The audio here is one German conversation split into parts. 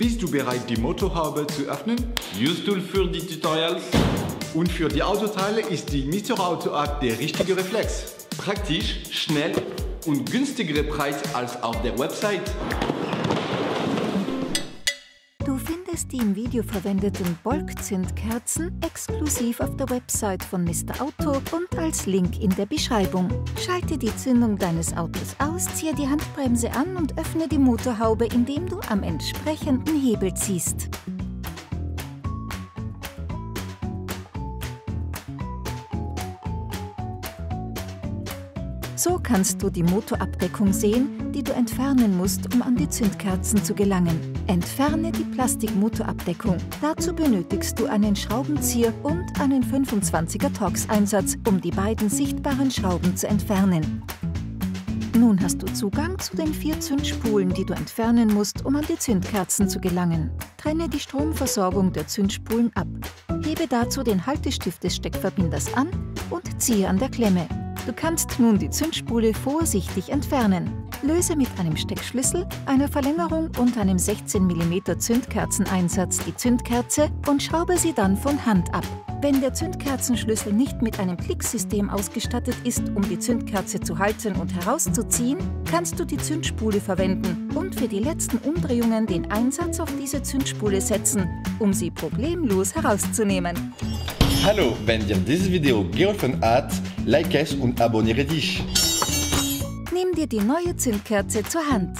Bist du bereit, die Motorhaube zu öffnen? Used Tool für die Tutorials. Und für die Autoteile ist die Mister Auto App der richtige Reflex. Praktisch, schnell und günstigere Preis als auf der Website. Du findest die im Video verwendeten Bolkzündkerzen exklusiv auf der Website von Mister Auto und als Link in der Beschreibung. Schalte die Zündung deines Autos aus, ziehe die Handbremse an und öffne die Motorhaube, indem du am entsprechenden Hebel ziehst. So kannst du die Motorabdeckung sehen, die du entfernen musst, um an die Zündkerzen zu gelangen. Entferne die Plastikmotorabdeckung. Dazu benötigst du einen Schraubenzieher und einen 25er Torx-Einsatz, um die beiden sichtbaren Schrauben zu entfernen. Nun hast du Zugang zu den 4 Zündspulen, die du entfernen musst, um an die Zündkerzen zu gelangen. Trenne die Stromversorgung der Zündspulen ab. Hebe dazu den Haltestift des Steckverbinders an und ziehe an der Klemme. Du kannst nun die Zündspule vorsichtig entfernen. Löse mit einem Steckschlüssel, einer Verlängerung und einem 16 mm Zündkerzeneinsatz die Zündkerze und schraube sie dann von Hand ab. Wenn der Zündkerzenschlüssel nicht mit einem Klicksystem ausgestattet ist, um die Zündkerze zu halten und herauszuziehen, kannst du die Zündspule verwenden und für die letzten Umdrehungen den Einsatz auf diese Zündspule setzen, um sie problemlos herauszunehmen. Hallo, wenn dir dieses Video geholfen hat, like es und abonniere dich. Nimm dir die neue Zündkerze zur Hand.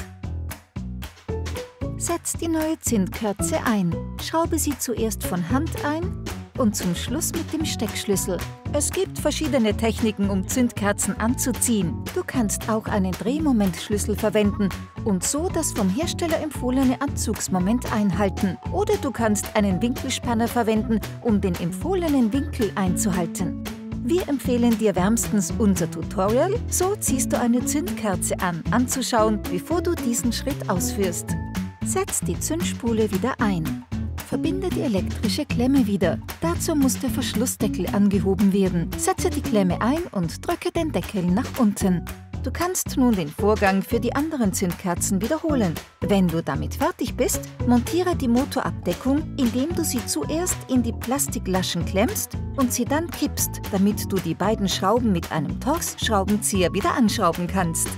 Setz die neue Zündkerze ein. Schraube sie zuerst von Hand ein und zum Schluss mit dem Steckschlüssel. Es gibt verschiedene Techniken, um Zündkerzen anzuziehen. Du kannst auch einen Drehmomentschlüssel verwenden und so das vom Hersteller empfohlene Anzugsmoment einhalten. Oder du kannst einen Winkelspanner verwenden, um den empfohlenen Winkel einzuhalten. Wir empfehlen dir wärmstens unser Tutorial, so ziehst du eine Zündkerze anzuschauen, bevor du diesen Schritt ausführst. Setz die Zündspule wieder ein. Verbinde die elektrische Klemme wieder. Dazu muss der Verschlussdeckel angehoben werden. Setze die Klemme ein und drücke den Deckel nach unten. Du kannst nun den Vorgang für die anderen Zündkerzen wiederholen. Wenn du damit fertig bist, montiere die Motorabdeckung, indem du sie zuerst in die Plastiklaschen klemmst und sie dann kippst, damit du die beiden Schrauben mit einem Torx-Schraubenzieher wieder anschrauben kannst.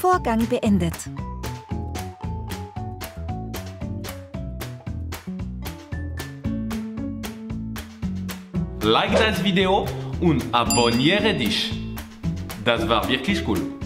Vorgang beendet. Like das Video und abonniere dich. Das war wirklich cool.